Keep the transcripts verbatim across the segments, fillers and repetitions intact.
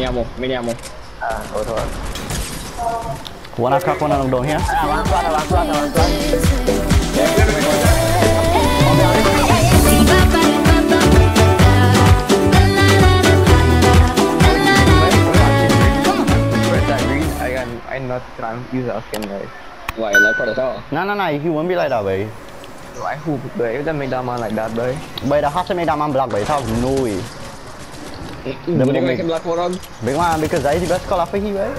mini ammo, mini ammo. À, thôi thôi. One up, one on door here. À, last one, last one, last one. I can, I'm not trying to use a skin guys. Why, like for the tower? No, no, no, he won't be like that, baby. Why, who plays the mega man like that, baby? But the half the mega man block, baby, how annoying. The moment I can block for him. Big man, because that is the best call after he, baby.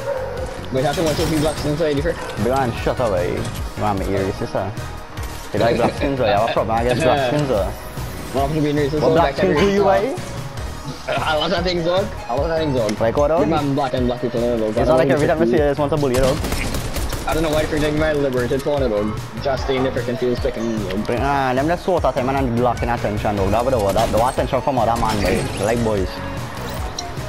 We have to watch if he blocks inside here. Big man, shut up, eh? Man, my ear is this, uh. He like blocks inside, I was probably going to get blocks inside. What blocks inside do you, eh? I was at things, dog. I was at things, dog. Like what, dog? Big man, black and black people in the dog. It's not like every time I see this one's a bully, dog. I don't know why freaking my liberated corner, dog. Just stay in the freaking field, picking me, dog. Ah, them just sort at him and blocking attention, dog. That was the word. That was attention from other man, eh? Like boys.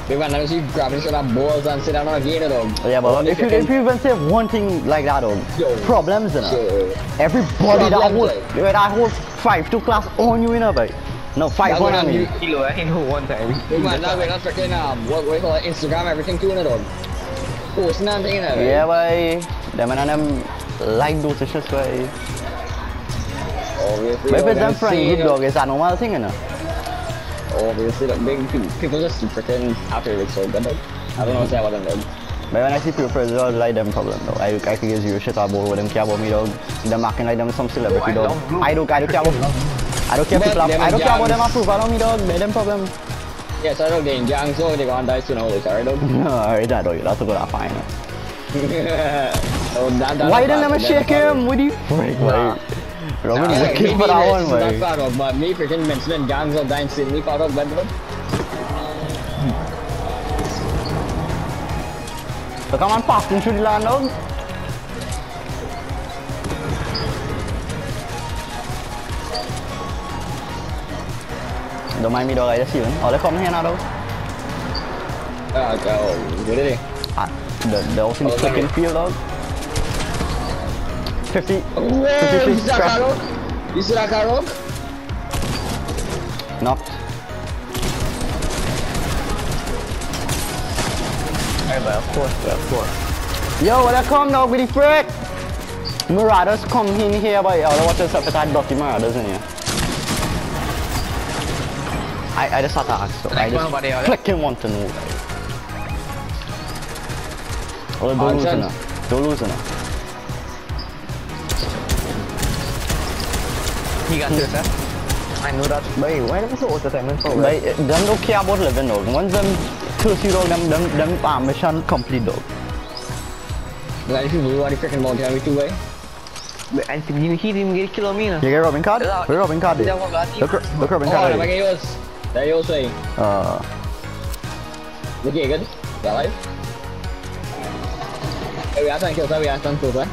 Big man, I see grabbing some of balls and sit down again, dog. Yeah, but if you, if you even say one thing like that, dog, yo, problems, you know. Yo. Everybody that whole, like. that whole five two class on you, you know, boy. No, five one on me. Kilo, I know one time. Big man, that way, that's freaking, um, what we call it, Instagram, everything too, you know, dog. Posting and thing, you know, boy. Yeah, boy. Them and them like those issues, boy. Obviously. But if it's them friendly, dog, it's a normal thing, you know. Obviously, like, big people, people just freaking after it's so good. Like, I don't know what to say about them, dog. But when I see people, I don't like them problem, though. I, I can give you shit about them, care about me, dog. Them acting like them some celebrity, oh, dog. I, I don't, I don't care about them. I don't care people, I don't care about them approve, I don't me, dog. They're them problem. Yes, I don't, they're in gangs, so they're gonna die soon, always, alright, dog? No, alright, that, dog. That's a good fine. So that, that, why didn't I shake him? What do you freak, nah. Robin is a kid for that one, man. Not far off, but me freaking mentioning gangs of dying silly far off, but so come on, pass into the land, dog. Don't mind me, dog, I just even. Oh, they come here now, dog. Ah, go. Good day. Ah, the ocean is freaking field, dog. fifty. Oh, he's a carog. He's a carog. Knocked. Hey, but of course, but of course. Yo, welcome now, with the frick. Marauders come in here, but I don't watch yourself at that dirty Marauders in here. I, I just had to ask, so I just freaking want to know. Oh, don't lose enough. Don't lose enough. He got this, eh? I know that. But why are they so overtime for? They don't care about living, dog. Once them curse you, dog, them them them farm mission complete, dog. Like if you blew out the freaking mountain, every two way. But I think he didn't get kill me, no. You get Robin card? Where Robin card is? Look, look Robin card. Oh, I get yours. That yours, eh? Ah. Look, you good? You alive? Hey, we are trying to kill, sir. We are trying to kill, sir.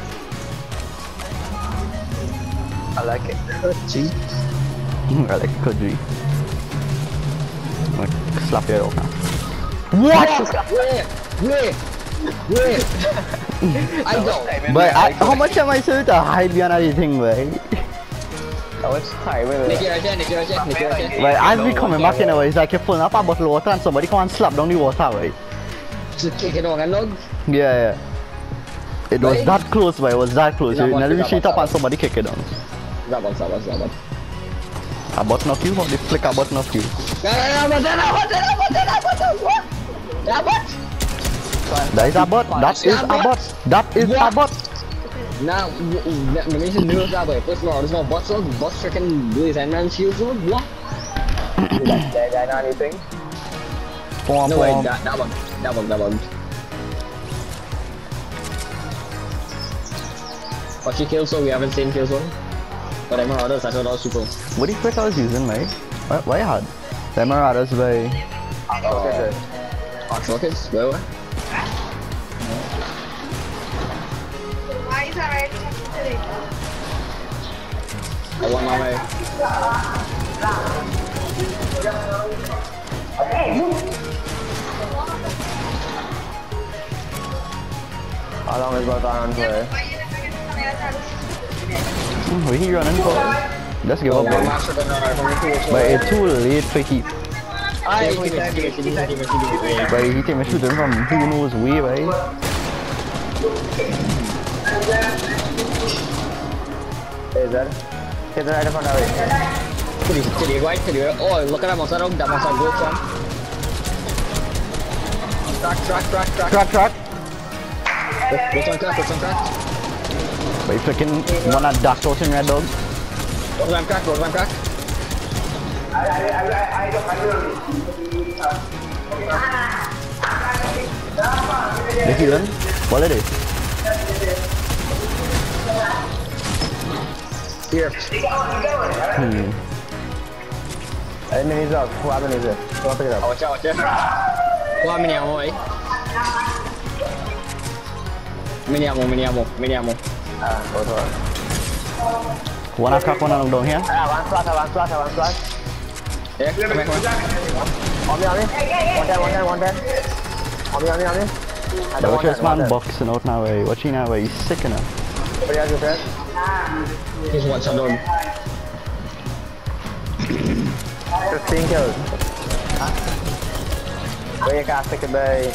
I like it. Cheese. I like Kodri. I'm gonna slap your off now. What? Wait, wait, wait. I don't. But I, how much am I supposed to hide behind anything, man? Oh, it's time. Wait, wait, wait. But I'll be coming back in a way. It's like you pull up a bottle of water and somebody come and slap down the water, right? Just kick it on and log? Yeah, yeah. It was right? That close, but it was that close. You never reach it up and somebody kick it down. Grab on, grab on, grab on. A button of you? Or they flick a button of you? That is a bot. That is a bot. That is a bot. Now, the mission is that way. First of all, there's no bots. Bots freaking do his handman shields. What? That guy not anything. No way, that one. That one, that one. But she kills, so we haven't seen kills one. But the Marauders, I thought that was super. What do you think I was using, mate? Why, why hard? The Marauders by... Ox Rockets. Ox Rockets? Where were? Why is that right? I want my way. How long is that on for? We're here running for. Let's give up, boy. But it's too late for heat. Ai, que tá aqui, que tá aqui, vai, tem mais chutando pra mim, tudo no Zui, vai. Ezar, que tá na área pra nada, velho. Tiri, vai, tiri, ó, loca da moça, não dá moça, gol, chama. Track, track, track, track. Track, track. Go on crack, go on crack. But you freaking wanna dash out in red dog. Go on crack, go on crack. I I I I don't what it is? Here. Hmm. I mean, up. What is it? What is it? Watch out, watch out. What mini ammo? Mini ammo, mini ammo, mini ammo. Ah, go to. One attack, one down here. Ah, one flash, one flash, one flash. Yeah, come here, come here. On me, on me. One down, one down, one down. On me, on me, on me. I don't watch this man boxing out now, eh? Watch him now, eh? He's sick enough. What do you have to do? He's watch on him. fifteen kills. Where you got sick of me?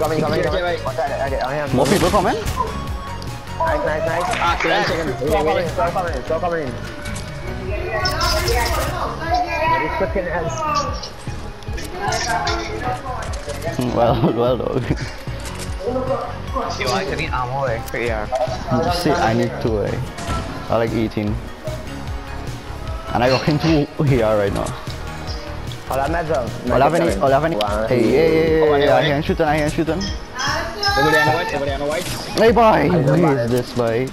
Coming, coming, coming. More people coming? Nice, nice, nice. Ah, ten seconds. Stop coming, stop coming, stop coming. Well, well, dog. You like any ammo, eh? Yeah. That's it, I need two, eh? I like eating. And I got him two here right now. I'll have med zone. I'll have any, I'll have any. Hey, hey, hey, hey, I can shoot him, I can shoot him. Over there on the white, over there on the white. Hey, boy! Who is this, boy?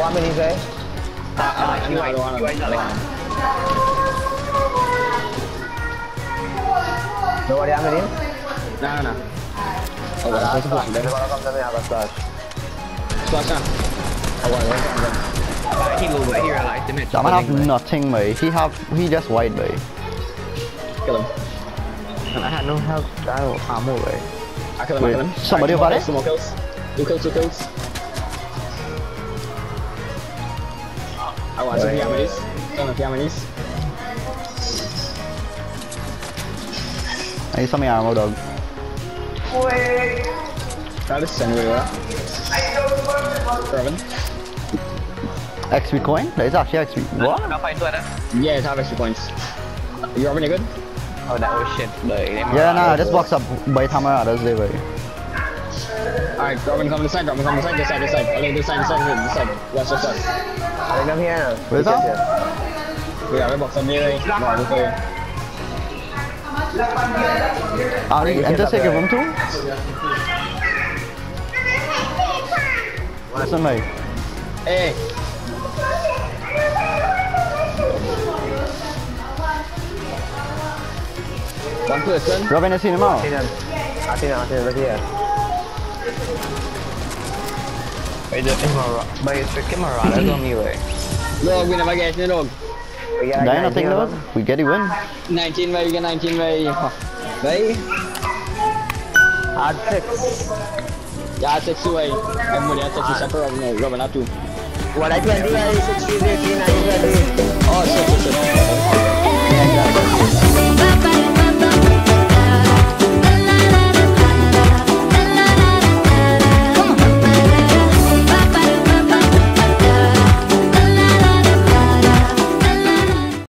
What minutes, eh? Ah, ah, you white, you white, Alex. No worry, I'm in. No, no. Oh, well, I'm going to go. I'm going to have nothing, mate. He have, he just white, mate. Kill him. And I had no health, I have ammo, mate. I killed him, I killed him. Somebody about it? Two more kills. Two kills, two kills. I want some Yamanis. I need some ammo, dog. Try this anyway, right? X P coin? That is actually X P. What? Yeah, it have X P coins. You have any good? Oh, that was shit. Yeah, nah, just box up by the time I others they were. Alright, Robin, come this side, Robin, come this side, this side, this side. Okay, this side, this side, this side. Watch this side. I come here now. Where's that? Yeah, we're boxing here. No, we're here. Are you enter second room too? What's on me? Hey. One person. Robin has seen him out. I see him. I see him. Right here. Wait, the Imara. But you trick Imara, that's on me, way. Dog, we never get it, dog. We get nothing, dog. We get it, win. nineteen, way, we get nineteen, way. Way? Hard six. Yeah, hard six, way. Everybody has six, you suffer, Robin, up to. What I twenty, way, six, three, eighteen, nineteen, way. Oh, six, six, six.